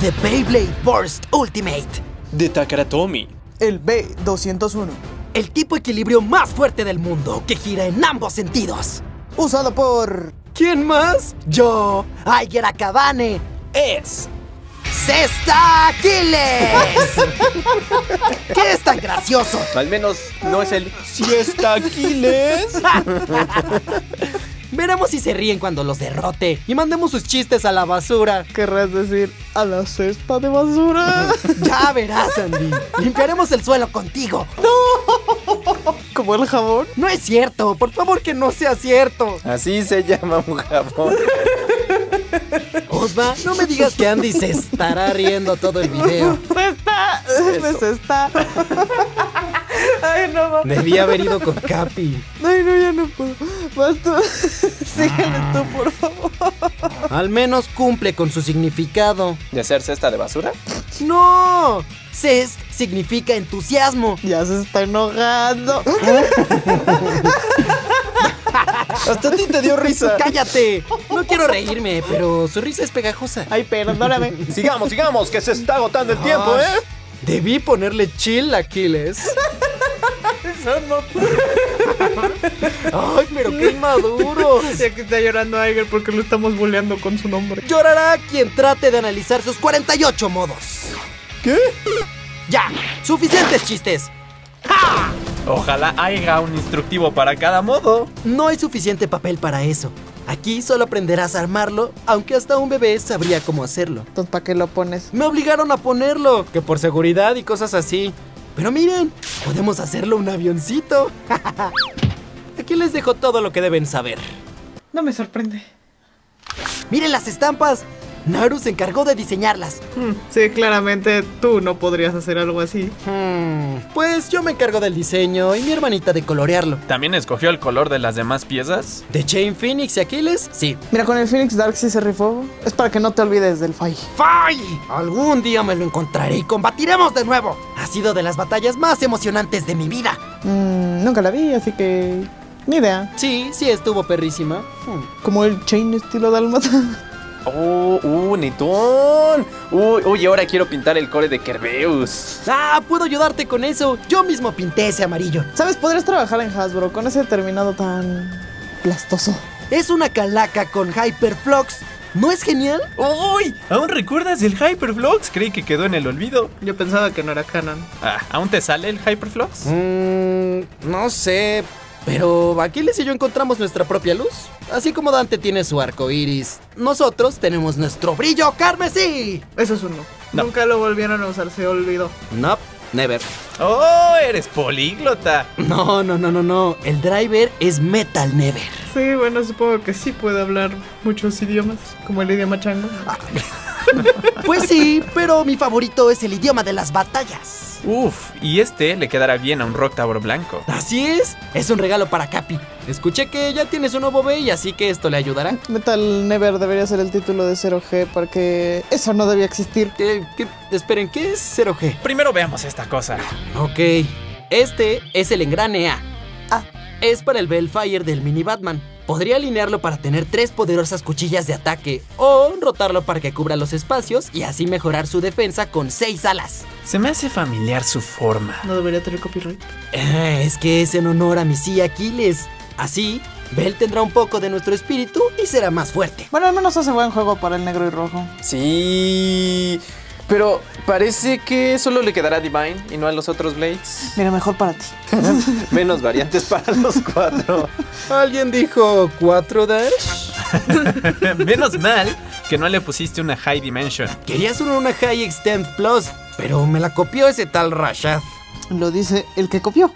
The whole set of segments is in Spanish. The Beyblade Burst Ultimate de Takara Tomy, el B-201, el tipo equilibrio más fuerte del mundo que gira en ambos sentidos, usado por... ¿quién más? Yo, Aiger Akabane, es... Zest Achilles. ¿Qué es tan gracioso? Al menos no es el Siesta Aquiles. Veremos si se ríen cuando los derrote y mandemos sus chistes a la basura. ¿Querrás decir a la cesta de basura? Ya verás, Andy. Limpiaremos el suelo contigo. ¡No! ¿Como el jabón? No es cierto, por favor que no sea cierto. Así se llama un jabón. Osma, no me digas que Andy se estará riendo todo el video. Se está. Ay, no va. Debía haber ido con Capi. Ay, no, ya no puedo. Basta. Síguele tú, por favor. Al menos cumple con su significado. ¿De hacer cesta de basura? ¡No! Zest significa entusiasmo. Ya se está enojando. Hasta a ti te dio risa. ¡Cállate! No quiero reírme, pero su risa es pegajosa. Ay, perdóname. Sigamos, que se está agotando el tiempo, ¿eh? Debí ponerle chill a Aquiles. Eso no. Ay, pero qué inmaduro. Ya que está llorando Aiger porque lo estamos boleando con su nombre. Llorará quien trate de analizar sus 48 modos. ¿Qué? Ya, suficientes chistes. ¡Ja! Ojalá haya un instructivo para cada modo. No hay suficiente papel para eso. Aquí solo aprenderás a armarlo, aunque hasta un bebé sabría cómo hacerlo. Entonces, ¿para qué lo pones? Me obligaron a ponerlo, que por seguridad y cosas así. Pero miren, podemos hacerlo un avioncito. Aquí les dejo todo lo que deben saber. No me sorprende. Miren las estampas. Naru se encargó de diseñarlas. Sí, claramente tú no podrías hacer algo así. Pues yo me encargo del diseño y mi hermanita de colorearlo. ¿También escogió el color de las demás piezas? ¿De Chain Phoenix y Aquiles? Sí. Mira, con el Phoenix Dark sí se rifó. Es para que no te olvides del Fai. ¡Fai! Algún día me lo encontraré y combatiremos de nuevo. Ha sido de las batallas más emocionantes de mi vida. Nunca la vi, así que... ni idea. Sí, estuvo perrísima. Como el Chain estilo de Almata. Nitón. Uy, ahora quiero pintar el core de Kerbeus. Puedo ayudarte con eso. Yo mismo pinté ese amarillo. ¿Sabes? Podrías trabajar en Hasbro con ese terminado tan plastoso. Es una calaca con Hyperflux. ¿No es genial? ¡Uy! ¿Aún recuerdas el Hyperflux? Creí que quedó en el olvido. Yo pensaba que no era canon. ¿Aún te sale el Hyperflux? No sé. Pero Aquiles y yo encontramos nuestra propia luz. Así como Dante tiene su arco iris, nosotros tenemos nuestro brillo carmesí. Eso es un no. Nunca lo volvieron a usar, se olvidó. No, never. ¡Oh, eres políglota! No. El driver es Metal Never. Sí, bueno, supongo que sí puede hablar muchos idiomas, como el idioma chango. Pues sí, pero mi favorito es el idioma de las batallas. Uf, y este le quedará bien a un Rock Tower blanco. Así es un regalo para Capi. Escuché que ya tienes un nuevo BI, así que esto le ayudará. Metal Never debería ser el título de 0G, porque eso no debía existir. Esperen, ¿qué es 0G? Primero veamos esta cosa. Ok, este es el engrane A. Es para el Bellfire del mini Batman. Podría alinearlo para tener 3 poderosas cuchillas de ataque, o rotarlo para que cubra los espacios y así mejorar su defensa con 6 alas. Se me hace familiar su forma. ¿No debería tener copyright? Es que es en honor a mi sí Aquiles. Así, Bell tendrá un poco de nuestro espíritu y será más fuerte. Bueno, al menos hace buen juego para el negro y rojo. Sí... pero parece que solo le quedará Divine y no a los otros Blades. Mira, mejor para ti. Menos variantes para los 4. ¿Alguien dijo 4 Dash? Menos mal que no le pusiste una High Dimension. Querías una High Extend Plus, pero me la copió ese tal Rashad. Lo dice el que copió.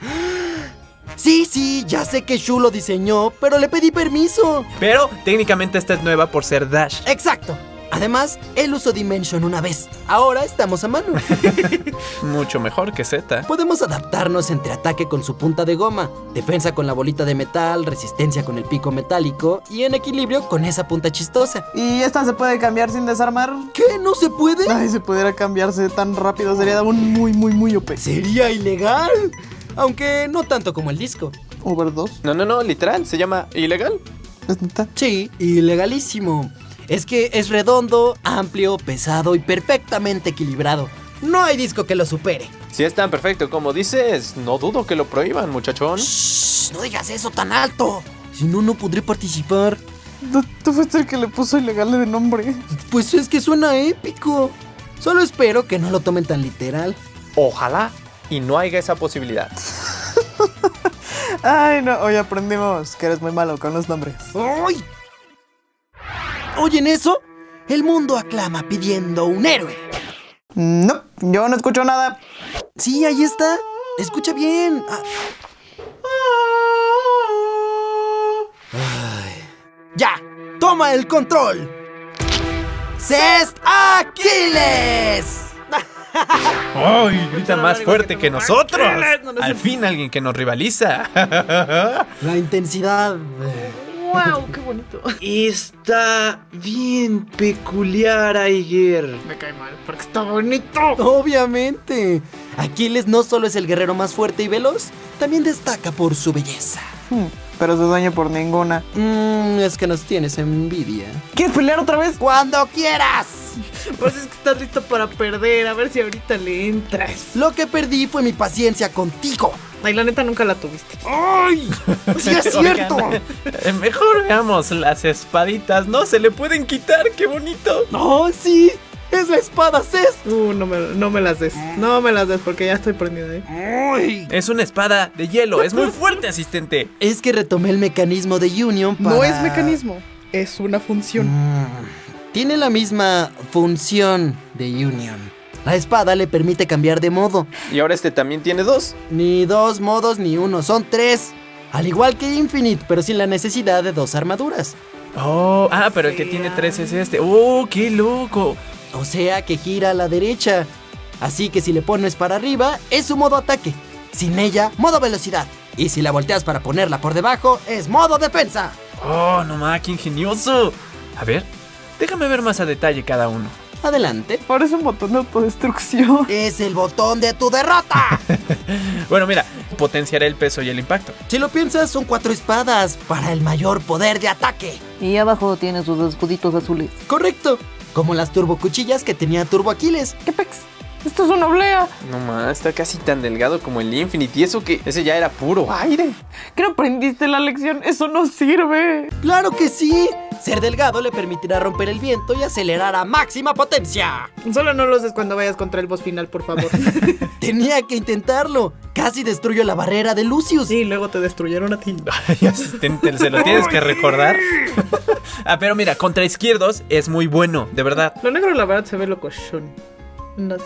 Sí, ya sé que Shu lo diseñó, pero le pedí permiso. Pero técnicamente esta es nueva por ser Dash. ¡Exacto! Además, él usó Dimension una vez. Ahora estamos a mano. Mucho mejor que Z. Podemos adaptarnos entre ataque con su punta de goma, defensa con la bolita de metal, resistencia con el pico metálico y en equilibrio con esa punta chistosa. ¿Y esta se puede cambiar sin desarmar? ¿Qué? ¿No se puede? Ay, si pudiera cambiarse tan rápido sería un muy OP. Sería ilegal. Aunque no tanto como el disco. ¿Overdose? No, literal, se llama ilegal. ¿Es neta? Sí, ilegalísimo. es que es redondo, amplio, pesado y perfectamente equilibrado. No hay disco que lo supere. Si es tan perfecto como dices, no dudo que lo prohíban, muchachón. Shh, no digas eso tan alto. Si no, no podré participar. Tú fuiste el que le puso ilegal de nombre. Pues es que suena épico. Solo espero que no lo tomen tan literal. Ojalá y no haya esa posibilidad. Ay, no, hoy aprendimos que eres muy malo con los nombres. ¡Ay! ¿Oyen eso? El mundo aclama pidiendo un héroe. No, yo no escucho nada. Sí, ahí está. Escucha bien. Ay. ¡Ya! ¡Toma el control! ¡Zest Achilles! ¡Ay! Grita más fuerte que nosotros. Al fin alguien que nos rivaliza. La intensidad. ¡Wow! ¡Qué bonito! Está bien peculiar, Aiger. Me cae mal porque está bonito. Obviamente. Aquiles no solo es el guerrero más fuerte y veloz, también destaca por su belleza. Pero se daña por ninguna. Es que nos tienes envidia. ¿Quieres pelear otra vez? ¡Cuando quieras! Pues es que estás listo para perder. A ver si ahorita le entras. Lo que perdí fue mi paciencia contigo. Ay, la neta nunca la tuviste. ¡Ay! ¡Sí es cierto! Oigan, mejor veamos las espaditas. No, se le pueden quitar. ¡Qué bonito! ¡No, sí! ¡Es la espada Zest! No me las des. No me las des porque ya estoy prendida ahí. ¡Ay! Es una espada de hielo. Es muy fuerte, asistente. Es que retomé el mecanismo de Union para... No es mecanismo. Es una función. Tiene la misma función de Union. La espada le permite cambiar de modo. Y ahora este también tiene dos. Ni dos modos ni uno, son tres. Al igual que Infinite, pero sin la necesidad de dos armaduras. Oh, pero el que tiene tres es este. ¡Oh, qué loco! O sea que gira a la derecha. Así que si le pones para arriba, es su modo ataque. Sin ella, modo velocidad. Y si la volteas para ponerla por debajo, es modo defensa. Oh, no más, qué ingenioso. A ver, déjame ver más a detalle cada uno. Adelante. Parece un botón de autodestrucción. Es el botón de tu derrota. Bueno, mira, potenciaré el peso y el impacto. Si lo piensas, son cuatro espadas para el mayor poder de ataque. Y abajo tiene sus escuditos azules. Correcto, como las turbocuchillas que tenía Turbo Aquiles. ¡Qué pex! ¡Esto es una oblea! No más, está casi tan delgado como el Infinity. Y eso que ese ya era puro aire. ¿Qué no aprendiste la lección? ¡Eso no sirve! ¡Claro que sí! Ser delgado le permitirá romper el viento y acelerar a máxima potencia. Solo no lo uses cuando vayas contra el boss final, por favor. Tenía que intentarlo. Casi destruyó la barrera de Lucius. Sí, luego te destruyeron a ti. Ay, asistente, se lo tienes que recordar. Pero mira, contra izquierdos es muy bueno, de verdad. Lo negro la verdad se ve locochón. No.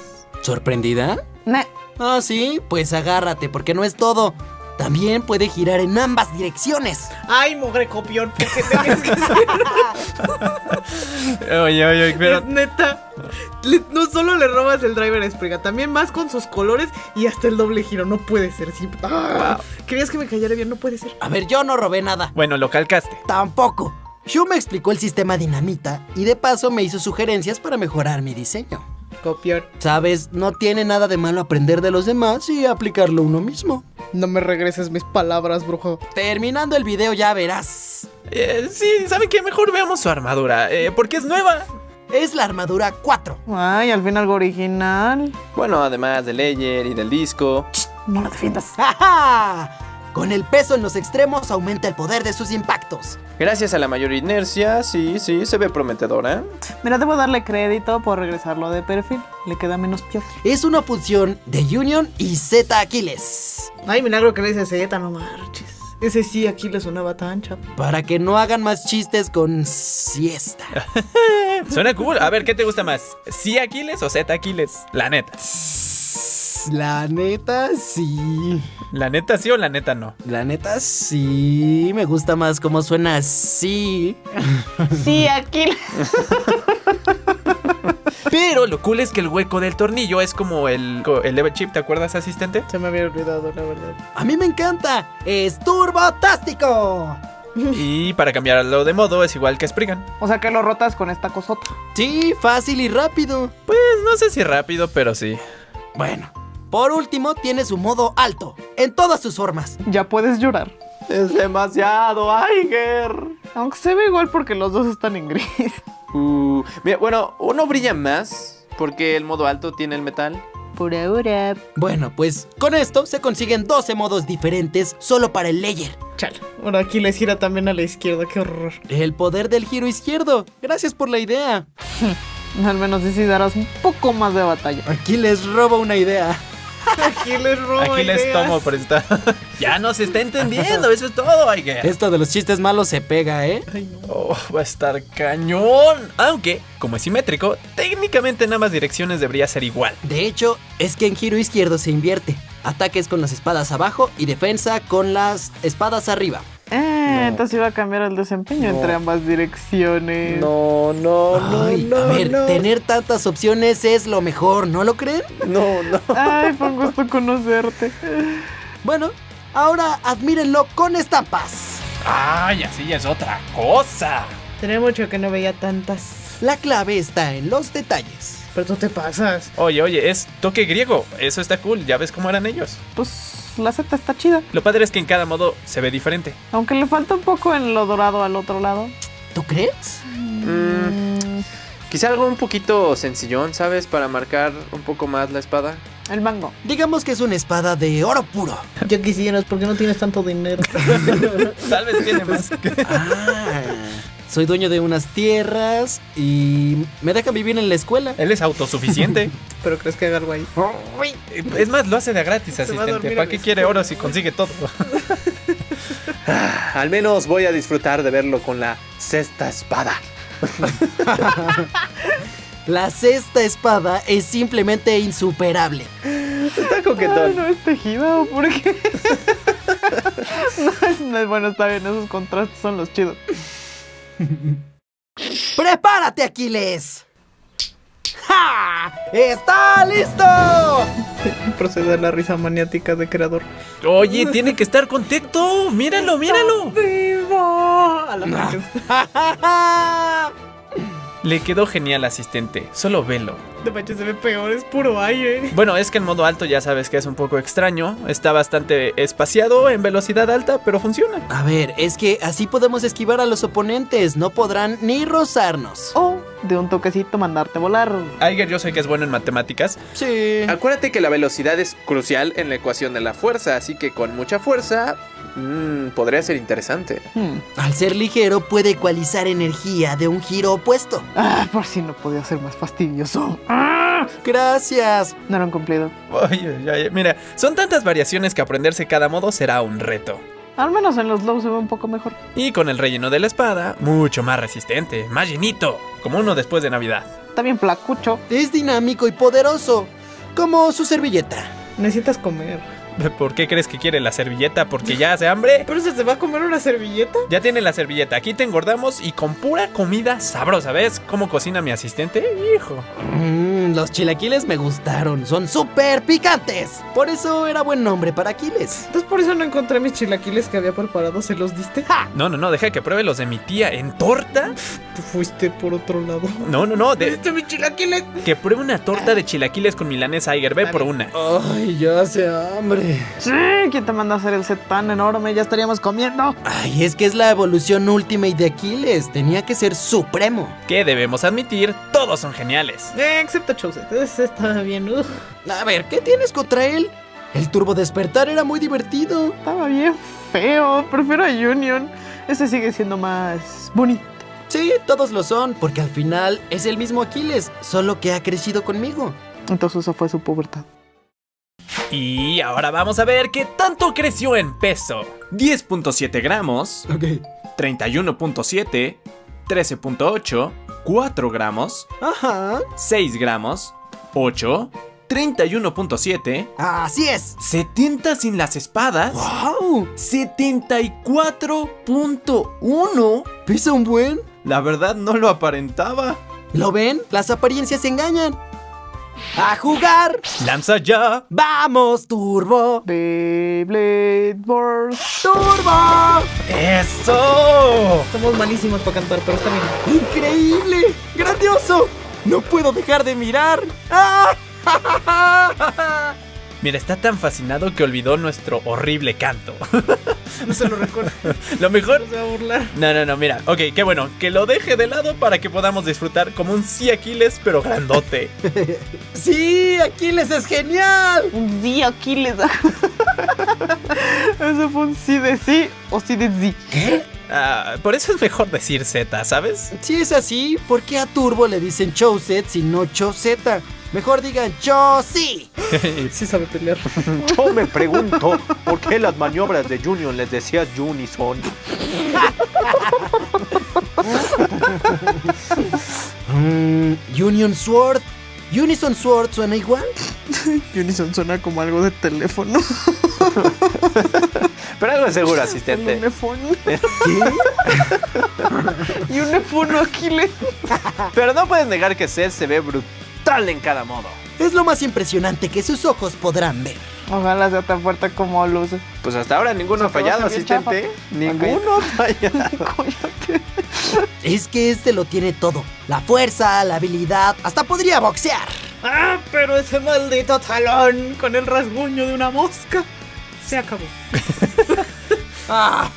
¿Sorprendida? No. Ah, sí, pues agárrate porque no es todo. También puede girar en ambas direcciones. ¡Ay, mugre copión! ¿Por qué tenías que hacer? Oye, pero... Neta, no solo le robas el driver Espriga, también vas con sus colores y hasta el doble giro. No puede ser. Sí. Ah, wow. ¿Querías que me callara bien? No puede ser. A ver, yo no robé nada. Bueno, lo calcaste. Tampoco. Shu me explicó el sistema dinamita y de paso me hizo sugerencias para mejorar mi diseño. Copión. Sabes, no tiene nada de malo aprender de los demás y aplicarlo uno mismo. No me regreses mis palabras, brujo. Terminando el video ya verás. Sí, ¿saben qué? Mejor veamos su armadura, porque es nueva. Es la armadura 4. Ay, al fin algo original. Bueno, además del Aiger y del disco. No lo defiendas. ¡Ja! Con el peso en los extremos aumenta el poder de sus impactos. Gracias a la mayor inercia, sí, se ve prometedora. Mira, debo darle crédito por regresarlo de perfil. Le queda menos peor. Es una fusión de Union y Zeta Aquiles. Ay, milagro que le dice Zeta, no marches. Ese sí, Aquiles sonaba tan chapo. Para que no hagan más chistes con siesta. Suena cool. A ver, ¿qué te gusta más? ¿Sí Aquiles o Zeta Aquiles? La neta. La neta, sí. ¿La neta sí o la neta no? La neta sí. Me gusta más cómo suena así. Sí, aquí. Pero lo cool es que el hueco del tornillo es como el level chip. ¿Te acuerdas, asistente? Se me había olvidado, la verdad. A mí me encanta. Es turbotástico. Y para cambiarlo de modo es igual que Spriggan. O sea que lo rotas con esta cosota. Sí, fácil y rápido. Pues no sé si rápido, pero sí. Bueno. Por último, tiene su modo alto, en todas sus formas. Ya puedes llorar. Es demasiado, Aiger. Aunque se ve igual porque los dos están en gris. Mira, bueno, uno brilla más porque el modo alto tiene el metal. Por ahora. Bueno, pues con esto se consiguen 12 modos diferentes solo para el layer. Chalo. Bueno, aquí les gira también a la izquierda, qué horror. El poder del giro izquierdo. Gracias por la idea. Al menos así darás un poco más de batalla. Aquí les robo una idea. Aquí les robo. Aquí ideas. Les tomo prestado. Ya no se está entendiendo, eso es todo, Aiger. Esto de los chistes malos se pega, ¿eh? Ay, no. Va a estar cañón. Aunque, como es simétrico, técnicamente en ambas direcciones debería ser igual. De hecho, es que en giro izquierdo se invierte. Ataques con las espadas abajo y defensa con las espadas arriba. No. Entonces iba a cambiar el desempeño entre ambas direcciones. No. Tener tantas opciones es lo mejor, ¿no lo creen? No. Ay, fue un gusto conocerte. Bueno, ahora admírenlo con estampas. Ay, así es otra cosa. Tenía mucho que no veía tantas. La clave está en los detalles. Pero tú te pasas. Oye, es toque griego. Eso está cool, ya ves cómo eran ellos. Pues... la Z está chida. Lo padre es que en cada modo se ve diferente. Aunque le falta un poco en lo dorado al otro lado. ¿Tú crees? Quizá algo un poquito sencillón, ¿sabes? Para marcar un poco más la espada. El mango. Digamos que es una espada de oro puro. Yo quisiera, porque no tienes tanto dinero. Tal vez tiene más. Soy dueño de unas tierras y me dejan vivir en la escuela. Él es autosuficiente. Pero crees que haga algo ahí. Es más, lo hace de gratis, se asistente. ¿Para qué quiere oro si consigue todo? Al menos voy a disfrutar de verlo con la sexta espada. La sexta espada es simplemente insuperable. Está coquetón. No es tejido, ¿por qué? Bueno, está bien, esos contrastes son los chidos. ¡Prepárate, Aquiles! ¡Ja! ¡Está listo! Procede a la risa maniática de creador. Oye, tiene que estar contento. ¡Míralo, míralo! ¡Vivo! A la Le quedó genial, asistente. Solo velo. De pacho se ve peor, es puro aire. Bueno, es que en modo alto ya sabes que es un poco extraño. Está bastante espaciado, en velocidad alta, pero funciona. A ver, es que así podemos esquivar a los oponentes. No podrán ni rozarnos. O de un toquecito mandarte volar. Aiger, yo sé que es bueno en matemáticas. Sí. Acuérdate que la velocidad es crucial en la ecuación de la fuerza. Así que con mucha fuerza... podría ser interesante. Al ser ligero puede ecualizar energía de un giro opuesto. Por si no podía ser más fastidioso. Gracias. No lo han cumplido. Oye, mira, son tantas variaciones que aprenderse cada modo será un reto. Al menos en los lows se ve un poco mejor. Y con el relleno de la espada, mucho más resistente, más llenito, como uno después de Navidad. También flacucho. Es dinámico y poderoso, como su servilleta. Necesitas comer. ¿Por qué crees que quiere la servilleta? ¿Porque ya hace hambre? ¿Pero se te va a comer una servilleta? Ya tiene la servilleta, aquí te engordamos y con pura comida sabrosa. ¿Ves cómo cocina mi asistente? ¡Hijo! Los chilaquiles me gustaron, son súper picantes. Por eso era buen nombre para Aquiles. Entonces por eso no encontré mis chilaquiles que había preparado, ¿se los diste? ¡Ja! No, deja que pruebe los de mi tía en torta. Tú fuiste por otro lado. No, ¿diste mis chilaquiles? Que pruebe una torta de chilaquiles con milanesa, Aiger, ve por una. Ay, ya hace hambre. Sí, ¿quién te manda a hacer el set tan enorme? Ya estaríamos comiendo. Ay, es que es la evolución Ultimate de Aquiles. Tenía que ser supremo. Que debemos admitir, todos son geniales. Excepto Cho Z, entonces estaba bien. A ver, ¿qué tienes contra él? El turbo despertar era muy divertido. Estaba bien feo, prefiero a Union. Ese sigue siendo más bonito. Sí, todos lo son, porque al final es el mismo Aquiles, solo que ha crecido conmigo. Entonces eso fue su pubertad. Y ahora vamos a ver qué tanto creció en peso. 10.7 gramos, 31.7, 13.8, 4 gramos, 6 gramos, 8, 31.7. ¡Así es! 70 sin las espadas. ¡Wow! 74.1. ¿Pesa un buen? La verdad no lo aparentaba. ¿Lo ven? Las apariencias engañan. ¡A jugar! ¡Lanza ya! ¡Vamos, Turbo! Beyblade Burst Turbo. ¡Eso! Somos malísimos para cantar, pero está bien. ¡Increíble! ¡Grandioso! ¡No puedo dejar de mirar! ¡Ah! Mira, está tan fascinado que olvidó nuestro horrible canto. No se lo recuerda. Lo mejor... No se va a burlar. No, no, no, mira. Ok, qué bueno. Que lo deje de lado para que podamos disfrutar como un sí Aquiles, pero grandote. ¡Sí! ¡Aquiles es genial! Un sí Aquiles. Eso fue un sí de sí o sí de sí. ¿Qué? Por eso es mejor decir Z, ¿sabes? Si es así, ¿por qué a Turbo le dicen Cho Z si no Cho Z? Mejor digan Cho Z. Sí sabe pelear. Yo me pregunto por qué las maniobras de Union les decía Unison. Union Sword. Unison Sword suena igual. Unison suena como algo de teléfono. Pero algo es seguro, asistente. Unifono. ¿Qué? Unifono Aquiles. Pero no puedes negar que Zest se ve brutal en cada modo. Es lo más impresionante que sus ojos podrán ver. Ojalá sea tan fuerte como luce. Pues hasta ahora ninguno ha fallado, asistente. Ninguno ha fallado. Es que este lo tiene todo. La fuerza, la habilidad, hasta podría boxear. Ah, pero ese maldito talón con el rasguño de una mosca. Se acabó. Ah,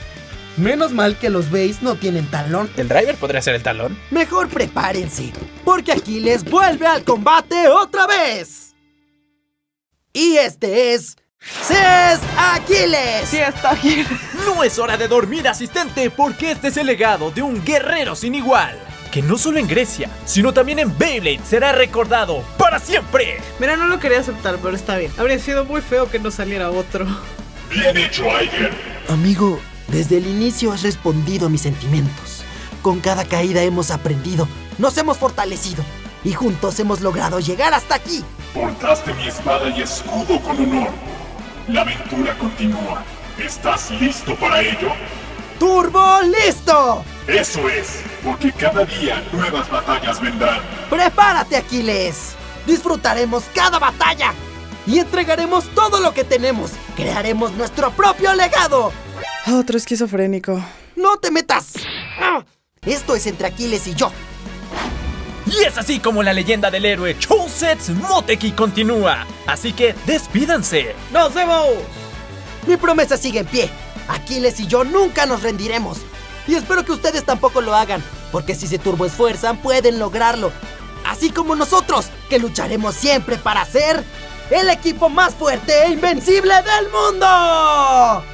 menos mal que los Bays no tienen talón. ¿El driver podría ser el talón? Mejor prepárense, porque Aquiles vuelve al combate otra vez. Y este es... ¡Zest Aquiles! ¡Sí está Aquiles! No es hora de dormir, asistente, porque este es el legado de un guerrero sin igual, que no solo en Grecia, sino también en Beyblade será recordado para siempre. Mira, no lo quería aceptar, pero está bien. Habría sido muy feo que no saliera otro. Bien hecho, Aiger. Amigo... Desde el inicio has respondido a mis sentimientos. Con cada caída hemos aprendido, nos hemos fortalecido y juntos hemos logrado llegar hasta aquí. Portaste mi espada y escudo con honor. La aventura continúa. ¿Estás listo para ello? ¡Turbo listo! Eso es, porque cada día nuevas batallas vendrán. ¡Prepárate, Aquiles! Disfrutaremos cada batalla y entregaremos todo lo que tenemos. Crearemos nuestro propio legado. Otro esquizofrénico. ¡No te metas! Esto es entre Aquiles y yo. Y es así como la leyenda del héroe Cho Z Moteki continúa. Así que despídanse. ¡Nos vemos! Mi promesa sigue en pie. Aquiles y yo nunca nos rendiremos. Y espero que ustedes tampoco lo hagan, porque si se turboesfuerzan pueden lograrlo. Así como nosotros, que lucharemos siempre para ser el equipo más fuerte e invencible del mundo.